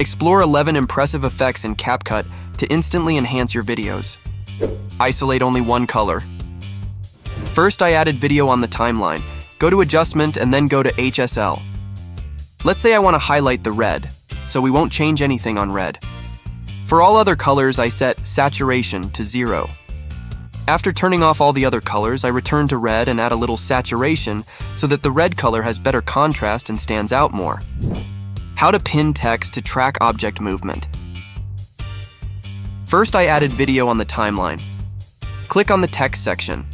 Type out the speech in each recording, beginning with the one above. Explore 11 impressive effects in CapCut to instantly enhance your videos. Isolate only one color. First, I added video on the timeline. Go to Adjustment and then go to HSL. Let's say I want to highlight the red, so we won't change anything on red. For all other colors, I set saturation to 0. After turning off all the other colors, I return to red and add a little saturation so that the red color has better contrast and stands out more. How to pin text to track object movement. First, I added video on the timeline. Click on the text section.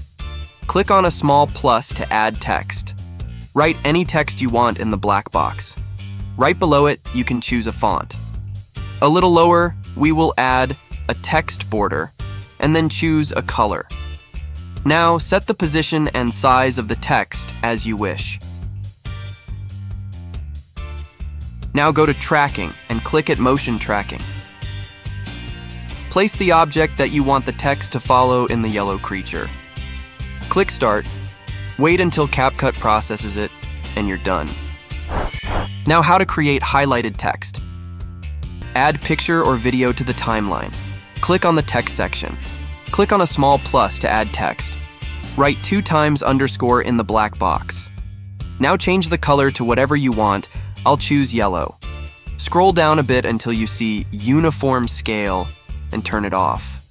Click on a small plus to add text. Write any text you want in the black box. Right below it, you can choose a font. A little lower, we will add a text border, and then choose a color. Now, set the position and size of the text as you wish. Now go to Tracking and click at Motion Tracking. Place the object that you want the text to follow in the yellow creature. Click Start, wait until CapCut processes it, and you're done. Now how to create highlighted text. Add picture or video to the timeline. Click on the text section. Click on a small plus to add text. Write 2x_ in the black box. Now change the color to whatever you want. I'll choose yellow. Scroll down a bit until you see Uniform Scale and turn it off.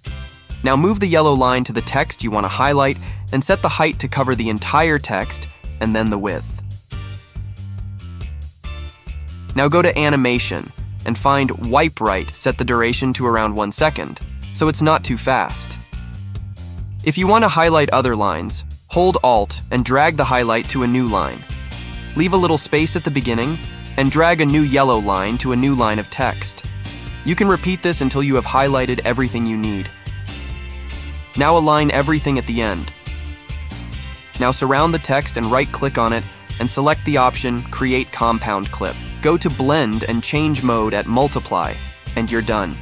Now move the yellow line to the text you want to highlight and set the height to cover the entire text and then the width. Now go to Animation and find Wipe Right. Set the duration to around 1 second, so it's not too fast. If you want to highlight other lines, hold Alt and drag the highlight to a new line. Leave a little space at the beginning and drag a new yellow line to a new line of text. You can repeat this until you have highlighted everything you need. Now align everything at the end. Now surround the text and right-click on it and select the option Create Compound Clip. Go to Blend and change mode at Multiply, and you're done.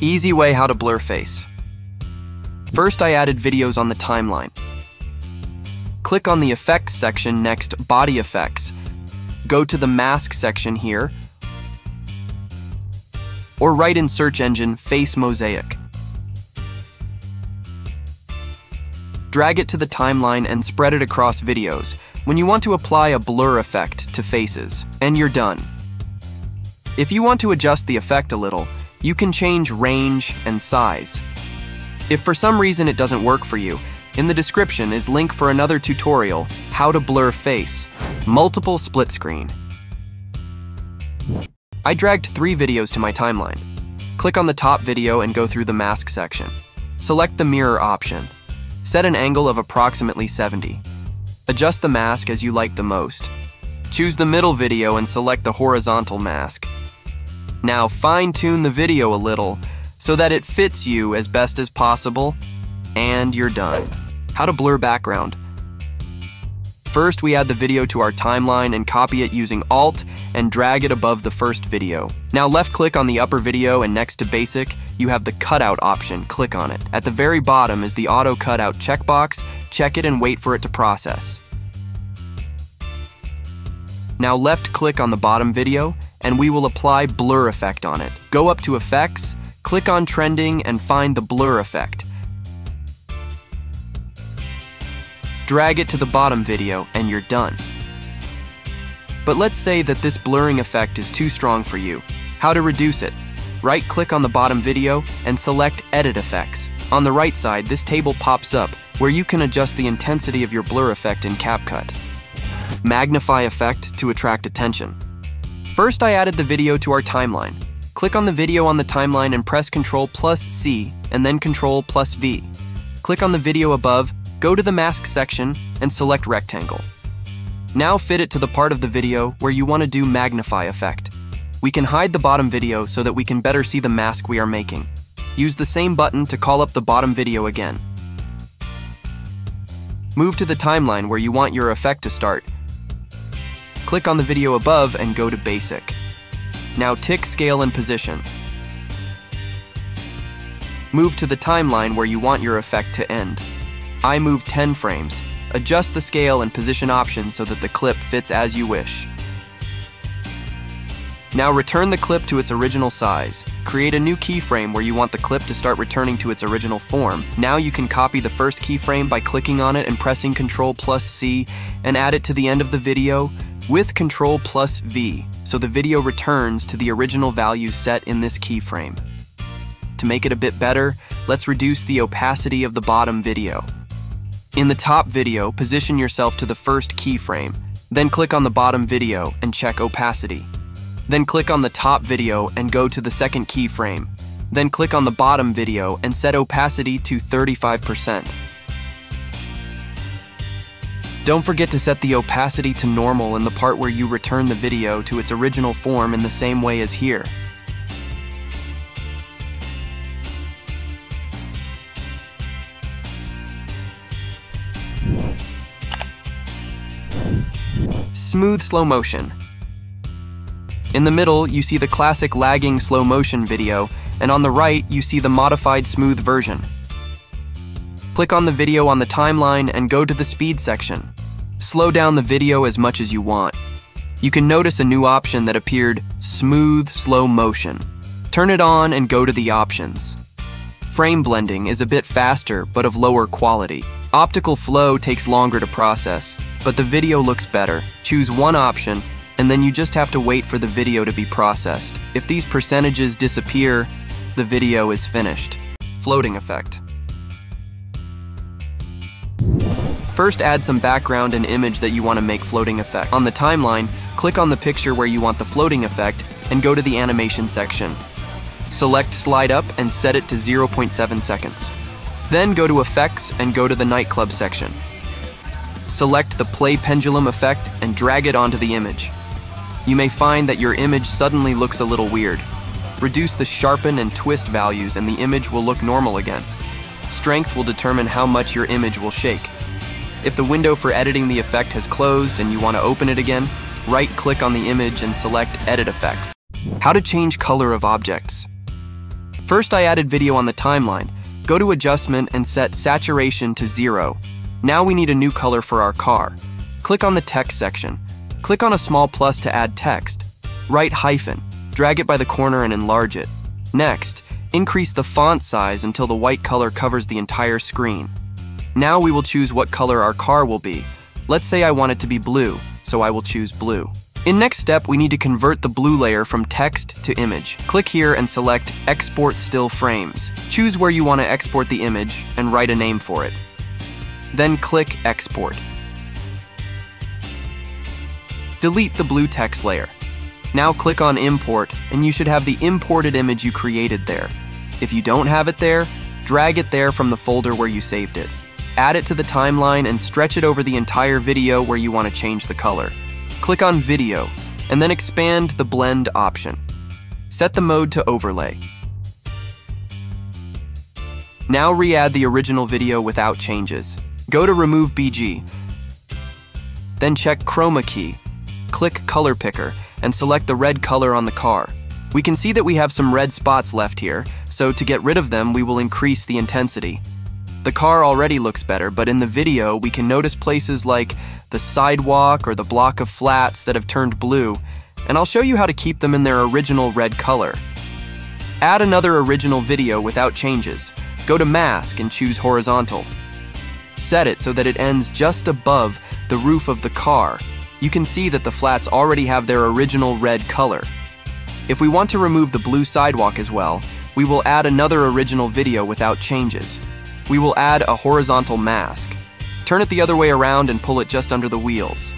Easy way how to blur face. First, I added videos on the timeline. Click on the Effects section next Body Effects. Go to the Mask section here, or write in search engine Face Mosaic. Drag it to the timeline and spread it across videos when you want to apply a blur effect to faces, and you're done. If you want to adjust the effect a little, you can change range and size. If for some reason it doesn't work for you, in the description is link for another tutorial, How to Blur Face, Multiple Split Screen. I dragged 3 videos to my timeline. Click on the top video and go through the mask section. Select the mirror option. Set an angle of approximately 70. Adjust the mask as you like the most. Choose the middle video and select the horizontal mask. Now fine-tune the video a little so that it fits you as best as possible, and you're done. How to blur background. First, we add the video to our timeline and copy it using Alt and drag it above the first video. Now left-click on the upper video and next to Basic, you have the Cutout option. Click on it. At the very bottom is the Auto Cutout checkbox. Check it and wait for it to process. Now left-click on the bottom video and we will apply Blur Effect on it. Go up to Effects, click on Trending and find the Blur Effect. Drag it to the bottom video and you're done. But let's say that this blurring effect is too strong for you. How to reduce it? Right-click on the bottom video and select Edit Effects. On the right side, this table pops up where you can adjust the intensity of your blur effect in CapCut. Magnify effect to attract attention. First, I added the video to our timeline. Click on the video on the timeline and press Ctrl+C and then Ctrl+V. Click on the video above. Go to the Mask section and select Rectangle. Now fit it to the part of the video where you want to do Magnify effect. We can hide the bottom video so that we can better see the mask we are making. Use the same button to call up the bottom video again. Move to the timeline where you want your effect to start. Click on the video above and go to Basic. Now tick Scale and Position. Move to the timeline where you want your effect to end. I move 10 frames. Adjust the scale and position options so that the clip fits as you wish. Now return the clip to its original size. Create a new keyframe where you want the clip to start returning to its original form. Now you can copy the first keyframe by clicking on it and pressing Ctrl+C and add it to the end of the video with Ctrl+V, so the video returns to the original value set in this keyframe. To make it a bit better, let's reduce the opacity of the bottom video. In the top video, position yourself to the first keyframe, then click on the bottom video and check opacity. Then click on the top video and go to the second keyframe. Then click on the bottom video and set opacity to 35%. Don't forget to set the opacity to normal in the part where you return the video to its original form in the same way as here. Smooth slow motion. In the middle, you see the classic lagging slow motion video, and on the right, you see the modified smooth version. Click on the video on the timeline and go to the speed section. Slow down the video as much as you want. You can notice a new option that appeared, smooth slow motion. Turn it on and go to the options. Frame blending is a bit faster, but of lower quality. Optical flow takes longer to process, but the video looks better. Choose one option, and then you just have to wait for the video to be processed. If these percentages disappear, the video is finished. Floating effect. First, add some background and image that you want to make floating effect. On the timeline, click on the picture where you want the floating effect and go to the animation section. Select slide up and set it to 0.7 seconds. Then go to effects and go to the nightclub section. Select the play pendulum effect and drag it onto the image. You may find that your image suddenly looks a little weird. Reduce the sharpen and twist values and the image will look normal again. Strength will determine how much your image will shake. If the window for editing the effect has closed and you want to open it again, right-click on the image and select Edit Effects. How to change color of objects. First, I added video on the timeline. Go to Adjustment and set Saturation to 0. Now we need a new color for our car. Click on the text section. Click on a small plus to add text. Right hyphen. Drag it by the corner and enlarge it. Next, increase the font size until the white color covers the entire screen. Now we will choose what color our car will be. Let's say I want it to be blue, so I will choose blue. In next step, we need to convert the blue layer from text to image. Click here and select Export Still Frames. Choose where you want to export the image and write a name for it. Then click Export. Delete the blue text layer. Now click on Import, and you should have the imported image you created there. If you don't have it there, drag it there from the folder where you saved it. Add it to the timeline and stretch it over the entire video where you want to change the color. Click on Video, and then expand the Blend option. Set the mode to Overlay. Now re-add the original video without changes. Go to Remove BG, then check Chroma Key. Click Color Picker and select the red color on the car. We can see that we have some red spots left here, so to get rid of them, we will increase the intensity. The car already looks better, but in the video, we can notice places like the sidewalk or the block of flats that have turned blue, and I'll show you how to keep them in their original red color. Add another original video without changes. Go to Mask and choose Horizontal. Set it so that it ends just above the roof of the car. You can see that the flats already have their original red color. If we want to remove the blue sidewalk as well, we will add another original video without changes. We will add a horizontal mask. Turn it the other way around and pull it just under the wheels.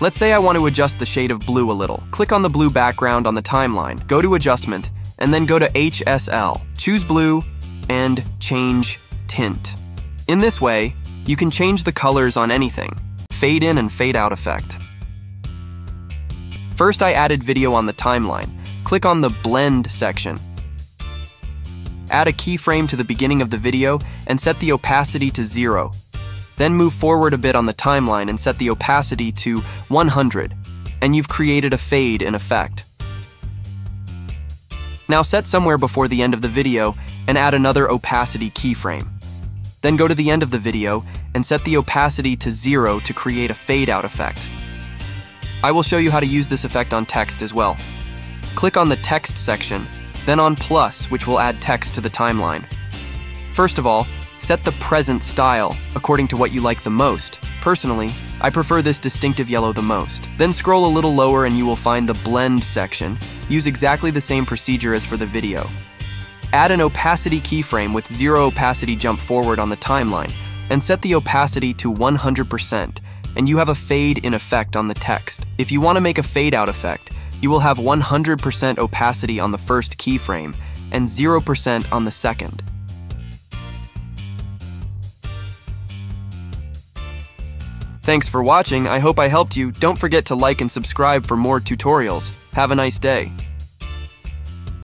Let's say I want to adjust the shade of blue a little. Click on the blue background on the timeline, go to Adjustment, and then go to HSL. Choose Blue and change Tint. In this way, you can change the colors on anything. Fade in and fade out effect. First, I added video on the timeline. Click on the Blend section. Add a keyframe to the beginning of the video and set the opacity to 0. Then move forward a bit on the timeline and set the opacity to 100, and you've created a fade in effect. Now set somewhere before the end of the video and add another opacity keyframe. Then go to the end of the video and set the opacity to 0 to create a fade out effect. I will show you how to use this effect on text as well. Click on the text section, then on plus, which will add text to the timeline. First of all, set the present style according to what you like the most. Personally, I prefer this distinctive yellow the most. Then scroll a little lower and you will find the blend section. Use exactly the same procedure as for the video. Add an opacity keyframe with zero opacity jump forward on the timeline and set the opacity to 100%, and you have a fade-in effect on the text. If you want to make a fade-out effect, you will have 100% opacity on the first keyframe and 0% on the second. Thanks for watching. I hope I helped you. Don't forget to like and subscribe for more tutorials. Have a nice day.